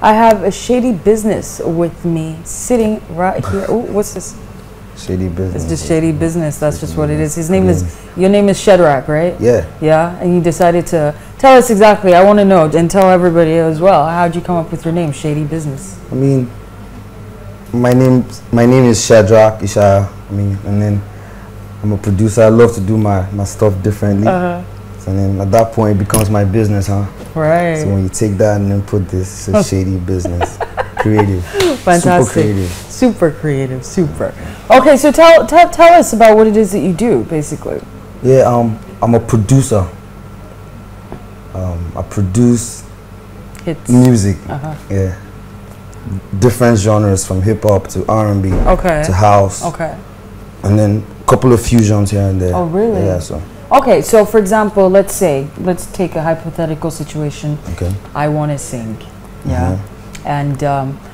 I have a Shady Biznez with me sitting right here. Oh, what's this? Shady Biznez. It's just Shady Biznez. That's just what it is. His name is, your name is Shadrach, right? Yeah. Yeah, and you decided to tell us exactly. I want to know, and tell everybody as well. How'd you come up with your name, Shady Biznez? I mean, my name is Shadrach Isha. I mean, and then I'm a producer. I love to do my stuff differently. And then at that point, it becomes my business, huh? Right. So when you take that and then put this, it's a Shady Biznez. Creative. Fantastic. Super creative. Super creative. Super. Okay, so tell us about what it is that you do, basically. Yeah, I'm a producer. I produce hits. Music. Yeah. Different genres, from hip hop to R&B to house. And then a couple of fusions here and there. Oh, really? Yeah, so. Okay, so for example, let's take a hypothetical situation. Okay. I want to sing, yeah, and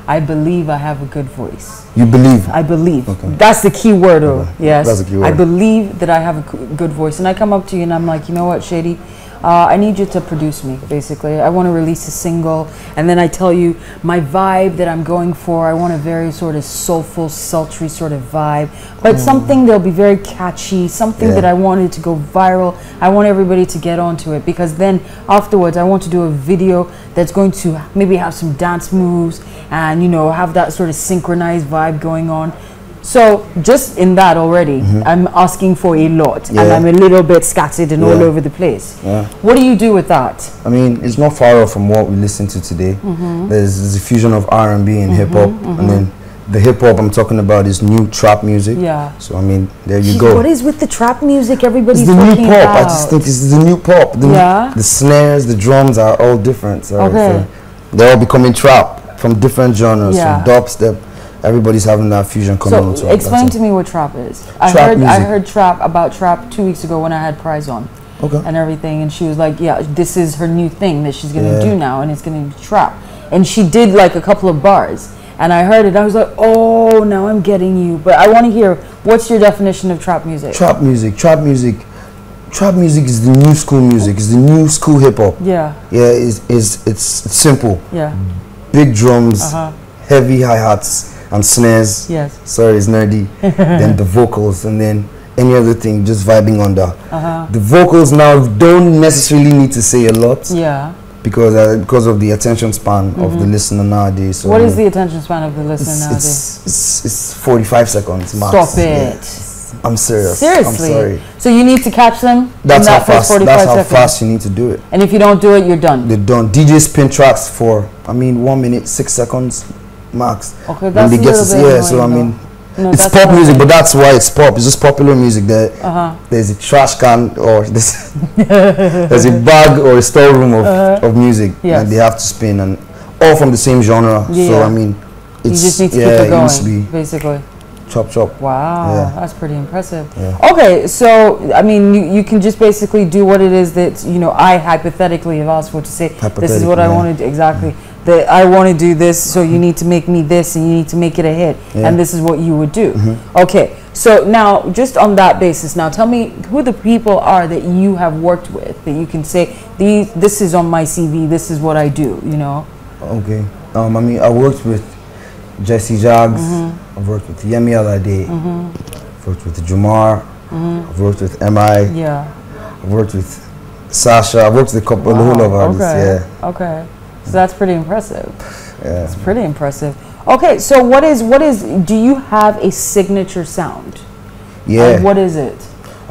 I believe I have a good voice. You believe? I believe. Okay. That's the key word, yes. That's the key word. I believe that I have a good voice, and I come up to you and I'm like, you know what, Shady, I need you to produce me, basically. I want to release a single, and then I tell you my vibe that I'm going for. I want a very sort of soulful, sultry sort of vibe, but something that'll be very catchy, something that I wanted to go viral. I want everybody to get onto it, because then afterwards I want to do a video that's going to maybe have some dance moves and, you know, have that sort of synchronized vibe going on. So just in that already, I'm asking for a lot, and I'm a little bit scattered and all over the place. What do you do with that? I mean, it's not far off from what we listen to today. There's a fusion of R&B and hip-hop, and then the hip-hop I'm talking about is new trap music. Yeah. So I mean, there you go. What is with the trap music everybody's talking about? It's the new pop. I just think it's the new pop. The snares, the drums are all different. So they're all becoming trap from different genres, from dubstep. Everybody's having that fusion coming on. So explain to me what trap is. I heard trap about 2 weeks ago when I had Prize on and everything, and she was like, yeah, this is her new thing that she's gonna do now, and it's gonna be trap. And she did like a couple of bars, and I heard it. I was like, oh, now I'm getting you. But I want to hear, what's your definition of trap music? Trap music is the new school music. It's the new school hip hop. Yeah. Yeah. It's simple. Yeah. Big drums, heavy hi hats. And snares, sorry, it's nerdy, then the vocals, and then any other thing, just vibing on that. The vocals now don't necessarily need to say a lot, because of the attention span of the listener nowadays. So what is the attention span of the listener nowadays? It's 45 seconds max. Stop it. I'm serious. Seriously? I'm sorry. So you need to catch them? That's how fast. That's how fast you need to do it. And if you don't do it, you're done? They're done. DJs spin tracks for, I mean, 1 minute, 6 seconds. Max. Okay, that's a little bit annoying, so I mean, no, it's pop music, but that's why it's pop. It's just popular music. That there's a trash can or there's a bag or a storeroom of music, and they have to spin, and all from the same genre. Yeah. So I mean, it's, you just need to keep it going, basically. Chop chop. Wow, that's pretty impressive. Yeah. Okay, so I mean, you can just basically do what it is that, you know, I hypothetically have asked for, to say this is what I wanted exactly. That I want to do this, so you need to make me this, and you need to make it a hit, and this is what you would do. Okay, so now, just on that basis, now tell me who the people are that you have worked with, that you can say, this is on my CV, this is what I do, you know? Okay, I mean, I worked with Jesse Jags, I've worked with Yemi Alade, I've worked with Jumar, I've worked with MI, I've worked with Sasha, I've worked with a couple, the whole of artists, Okay. So that's pretty impressive. Yeah. It's pretty impressive. Okay, so what is do you have a signature sound? Yeah. Like, what is it?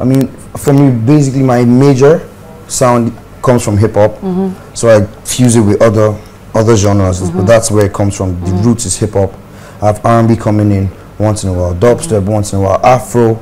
I mean, for me, basically my major sound comes from hip hop. So I fuse it with other genres, but that's where it comes from. The roots is hip hop. I have R&B coming in once in a while, dubstep once in a while, Afro,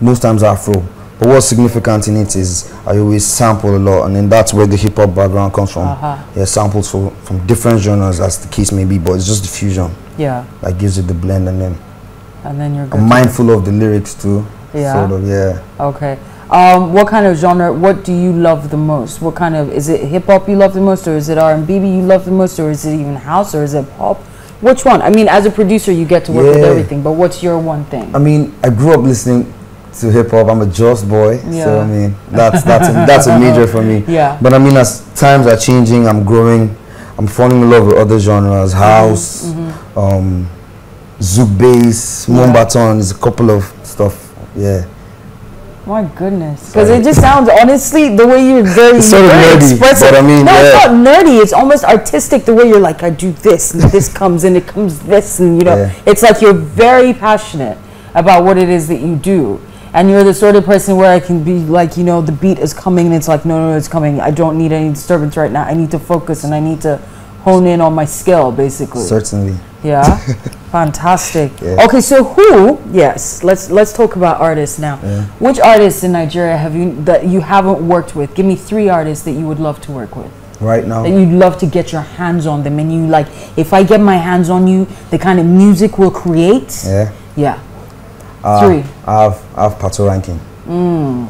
most times Afro. But what's significant in it is I always sample a lot, and then that's where the hip hop background comes from. Yeah, samples from different genres, as the case may be, but it's just the fusion. Yeah. That gives it the blend, and then you're good. I'm mindful of the lyrics too. Yeah. Sort of. Yeah. Okay. What kind of genre? What do you love the most? What kind of, is it hip hop you love the most, or is it R&B you love the most, or is it even house, or is it pop? Which one? I mean, as a producer, you get to work with everything, but what's your one thing? I mean, I grew up listening to hip hop. I'm a Joss boy, so I mean that's a major for me. Yeah. But I mean, as times are changing, I'm growing. I'm falling in love with other genres, house, zouk bass, mumbaton, there's a couple of stuff, yeah. My goodness, because it just sounds, honestly, the way you're very sort of nerdy, expressive. I mean, no, yeah. It's not nerdy. It's almost artistic. The way you're like, I do this, and this comes, and it comes this, and you know, it's like you're very passionate about what it is that you do, and you're the sort of person where I can be like, you know, the beat is coming, and it's like, no, no, it's coming. I don't need any disturbance right now. I need to focus, and I need to hone in on my skill, basically. Certainly. Yeah. Fantastic. Yeah. Okay, so who? Yes, let's talk about artists now. Yeah. Which artists in Nigeria have you that you haven't worked with? Give me 3 artists that you would love to work with right now. That you'd love to get your hands on them, and you like, if I get my hands on you, the kind of music we'll create. Yeah. Yeah. 3. I have Pato Ranking.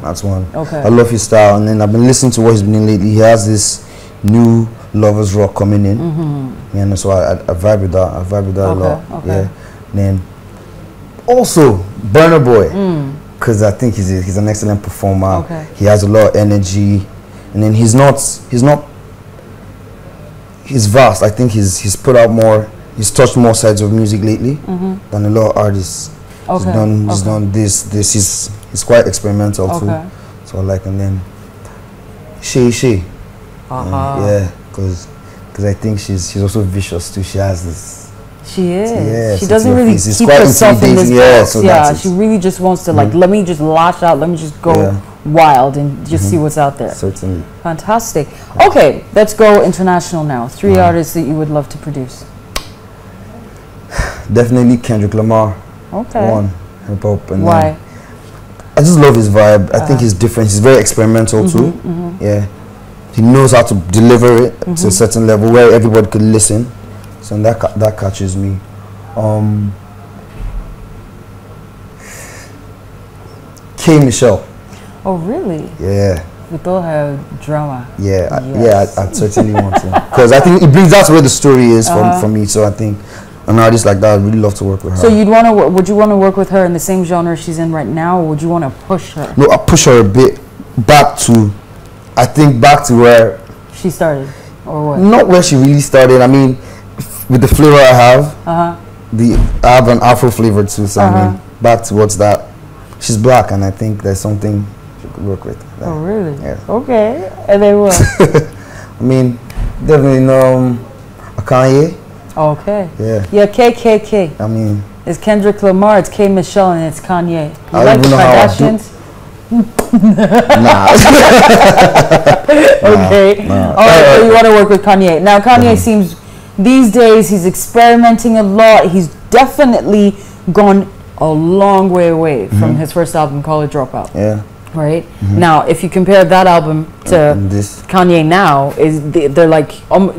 That's one. Okay. I love his style, and then I've been listening to what he's been doing lately. He has this new lovers rock coming in, yeah, and so I vibe with that. I vibe with that a lot. Okay. Yeah, and then also Burna Boy, because I think he's an excellent performer. Okay. He has a lot of energy, and then he's vast. I think he's put out more. He's touched more sides of music lately than a lot of artists. Okay. He's done this. He's quite experimental too. So I like, and then Shea Shea. Yeah. Because I think she's also vicious too. She has this. She is. Yeah, she doesn't really keep herself in this box. So yeah, she really just wants to like, let me just lash out. Let me just go wild and just see what's out there. Certainly. Fantastic. Yeah. Okay, let's go international now. 3 artists that you would love to produce. Definitely Kendrick Lamar. Okay. 1, hip hop. And why? I just love his vibe. I think he's different. He's very experimental too. Yeah. He knows how to deliver it to a certain level where everybody could listen, so that catches me. K Michelle. Oh really? Yeah. With all her drama. Yeah, I certainly want to, because I think it brings out where the story is for me. So I think an artist like that, I'd really love to work with her. So would you want to work with her in the same genre she's in right now, or would you want to push her? No, I push her a bit back to. I think back to where she started, or what? Not where she really started. I mean, with the flavor I have, I have an Afro flavor too. So I mean, back towards that. She's black, and I think there's something she could work with. Like, oh really? Yeah. Okay. And then what? I mean, definitely a Kanye. Okay. Yeah. Yeah. KKK. I mean, it's Kendrick Lamar, it's K Michelle, and it's Kanye. You I like the Kardashians? Okay. Nah. All right, so you want to work with Kanye. Now, Kanye seems, these days, he's experimenting a lot. He's definitely gone a long way away from his first album, College Dropout. Yeah. Right? Now, if you compare that album to this. Kanye now, they're like,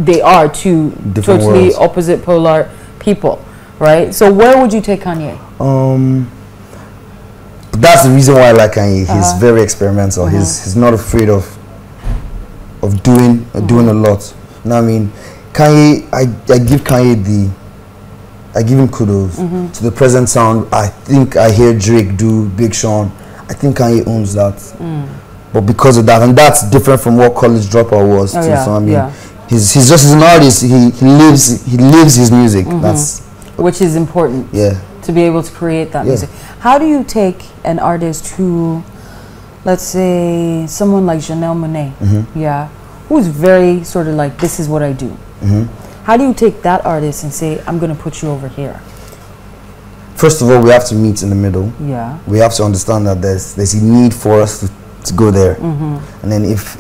they are two totally opposite polar people, right? So where would you take Kanye? That's the reason why I like Kanye. He's very experimental. He's not afraid of doing a lot. You know what I mean? Kanye, I give Kanye I give him kudos to the present sound. I think I hear Drake do, Big Sean. I think Kanye owns that. But because of that, and that's different from what College Dropout was. Oh, too, yeah, so I mean, he's just an artist. He lives his music. That's which is important. Yeah. To be able to create that music. How do you take an artist who, let's say, someone like Janelle Monáe, who's very sort of like, this is what I do. How do you take that artist and say, I'm going to put you over here? First of all, we have to meet in the middle. Yeah. We have to understand that there's a need for us to go there. And then if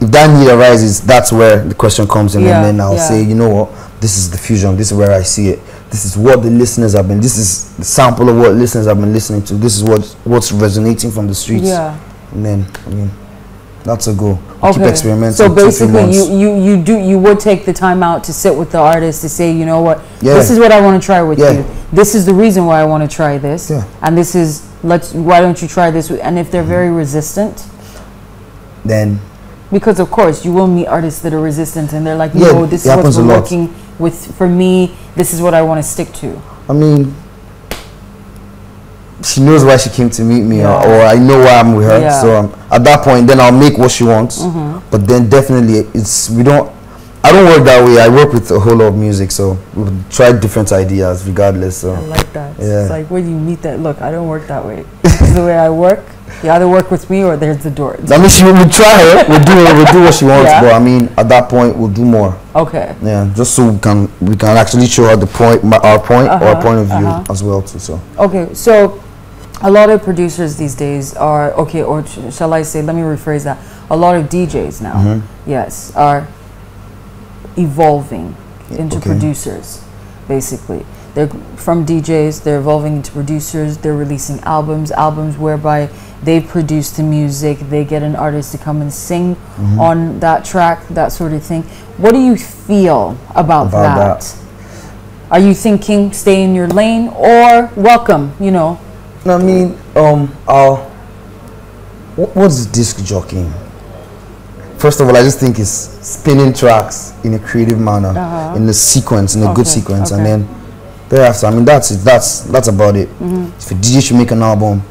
that need arises, that's where the question comes in. Yeah, and then I'll say, you know what, this is the fusion, this is where I see it. This is what the listeners have been, this is the sample of what listeners have been listening to. This is what's resonating from the streets. Yeah. And then, I mean, that's a goal. Okay. Keep experimenting. So basically, you would take the time out to sit with the artist to say, you know what, this is what I want to try with you. This is the reason why I want to try this. Yeah. And this is, why don't you try this? And if they're very resistant, then... Because of course, you will meet artists that are resistant and they're like, no, this is what's working with for me. This is what I want to stick to. I mean, she knows why she came to meet me, or I know why I'm with her. Yeah. So at that point, then I'll make what she wants. But then definitely, we don't. I don't work that way. I work with a whole lot of music, so we've tried different ideas regardless. So. I like that. Yeah. It's like when you meet that, look, I don't work that way. This is the way I work. You either work with me or there's the door. I mean, she will try it. We'll do what she wants, yeah. But I mean, at that point, we'll do more. Okay. Yeah, just so we can actually show her the point, our point, or our point of view as well too. So. Okay, so a lot of producers these days are okay, or shall I say? Let me rephrase that. A lot of DJs now, yes, are evolving into producers, basically. They're from DJs, they're evolving into producers, they're releasing albums whereby they produce the music, they get an artist to come and sing on that track, that sort of thing. What do you feel about that? Are you thinking stay in your lane or welcome, you know? I mean, what's disc jockeying? First of all, I just think it's spinning tracks in a creative manner, in a sequence, in a good sequence, and then thereafter, I mean, that's it. That's about it. If a DJ should make an album,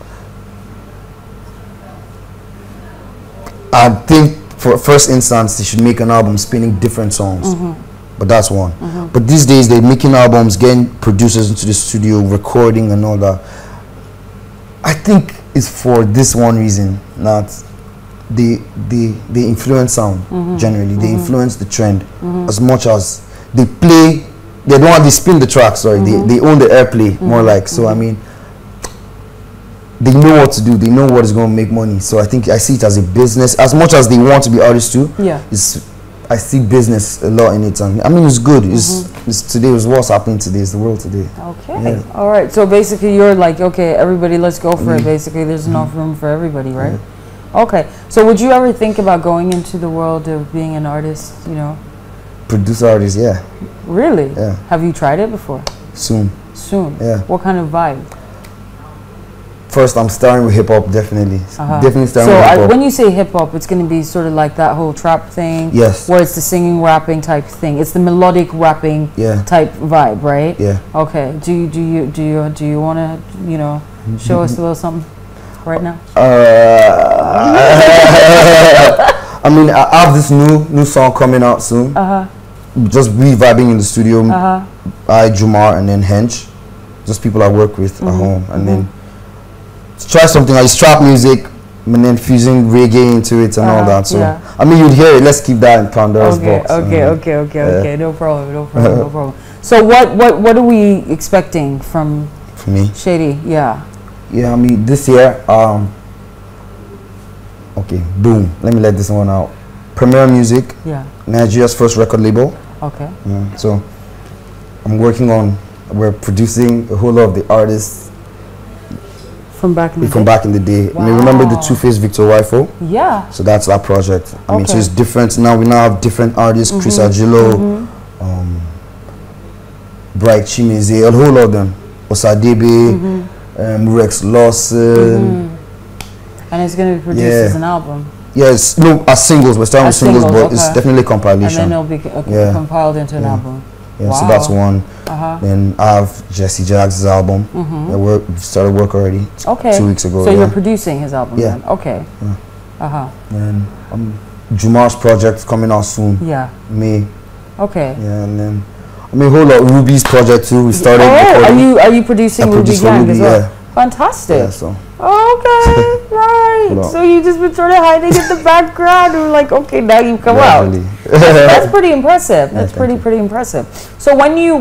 I think for first instance, they should make an album spinning different songs. But that's one. But these days, they're making albums, getting producers into the studio, recording and all that. I think it's for this one reason that they influence sound generally. They influence the trend as much as they play. They don't want to spin the track, sorry. They own the airplay, more like. So, I mean, they know what to do. They know what is going to make money. So, I think I see it as a business. As much as they want to be artists too, I see business a lot in it. And I mean, it's good. Today is what's happening today. It's the world today. Okay. Yeah. All right. So, basically, you're like, okay, everybody, let's go for it. Basically, there's enough room for everybody, right? Yeah. Okay. So, would you ever think about going into the world of being an artist, you know? Producer artist, yeah. Really? Yeah. Have you tried it before? Soon. Soon? Yeah. What kind of vibe? First, I'm starting with hip-hop, definitely. Definitely starting with hip-hop. So when you say hip-hop, it's going to be sort of like that whole trap thing? Yes. Where it's the singing, rapping type thing. It's the melodic rapping type vibe, right? Yeah. Okay. Do you want to, you know, show us a little something right now? I mean, I have this new song coming out soon. Just reviving in the studio. I, Jumar, and then Hench, just people I work with at home, and then try something like trap music, and then fusing reggae into it and all that. So I mean, you'd hear it. Let's keep that in Pandora's box. Okay. No problem. No problem. So what are we expecting from? For me, Shady. Yeah. Yeah, I mean, this year. Okay, boom. Let me let this one out. Premier Music, Nigeria's first record label. Okay. Yeah, so I'm working on, we're producing a whole lot of the artists from back in the day. Wow. I mean, remember the Two Faced Victor Wiffo? Yeah. So that's our project. I mean, so it's different now. We now have different artists: Chris Agilo, Bright Chimizie, a whole lot of them. Osadibi, Rex Lawson. And it's going to be produced as an album. Yes, no, as singles. We're starting with singles, but it's definitely compilation. And then it'll be compiled into an album. Yeah, wow. So that's one. Then I have Jesse Jags' album. We started work already. 2 weeks ago. So you're producing his album then? Okay. Yeah. And Jumar's project coming out soon. Yeah. May. Okay. Yeah, and then I mean a whole lot. Ruby's project too. We started. Are you producing Ruby Young as well? Yeah. Fantastic. Yeah, so. Okay, right. So you just been sort of hiding in the background. We're like, okay, now you come out. Really. That's pretty impressive. That's pretty impressive. So when you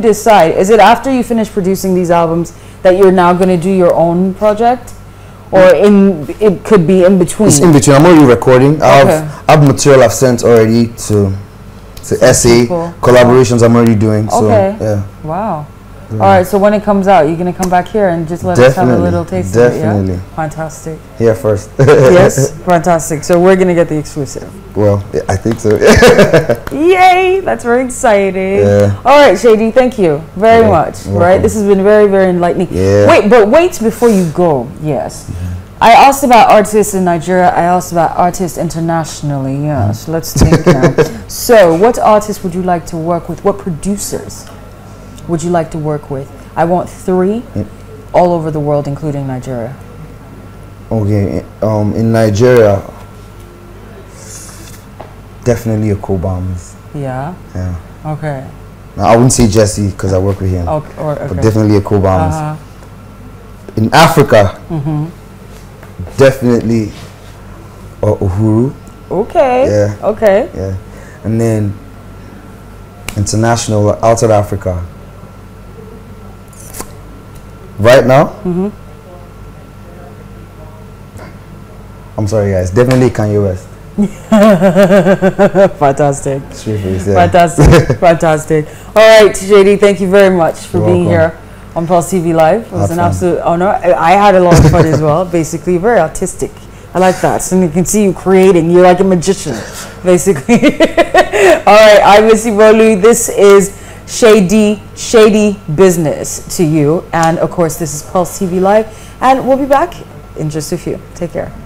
decide, is it after you finish producing these albums that you're now going to do your own project, or it could be in between? It's in between. I'm already recording. I've material I've sent already to SA collaborations. I'm already doing. So, yeah. Wow. Yeah. All right, so when it comes out, you're going to come back here and just let us have a little taste of it, yeah? Fantastic. Here first. Yes, fantastic. So we're going to get the exclusive. Well, yeah, I think so. Yay, that's very exciting. Yeah. All right, Shady, thank you very much. Right, this has been very, very enlightening. Yeah. Wait before you go, yes. I asked about artists in Nigeria. I asked about artists internationally, yes. Let's think now. So what artists would you like to work with? What producers would you like to work with? I want 3 all over the world, including Nigeria. Okay, in Nigeria, definitely a Cobalmers. Yeah. Yeah. Okay. Now, I wouldn't say Jesse because I work with him, okay, or, okay, but definitely a Cobalmers. In Africa, definitely Uhuru. Okay. Yeah. Okay. Yeah. And then international, out of Africa. Right now, I'm sorry, guys. Definitely Kanye West. Fantastic. Face, yeah. Fantastic. Fantastic. All right, Shady, thank you very much for being here on Pulse TV Live. It was an absolute honor. I had a lot of fun as well. Basically, very artistic. I like that. And you can see you creating. You're like a magician, basically. All right, I'm Missy Bolu. This is Shady Biznez to you. And, of course, this is Pulse TV Live. And we'll be back in just a few. Take care.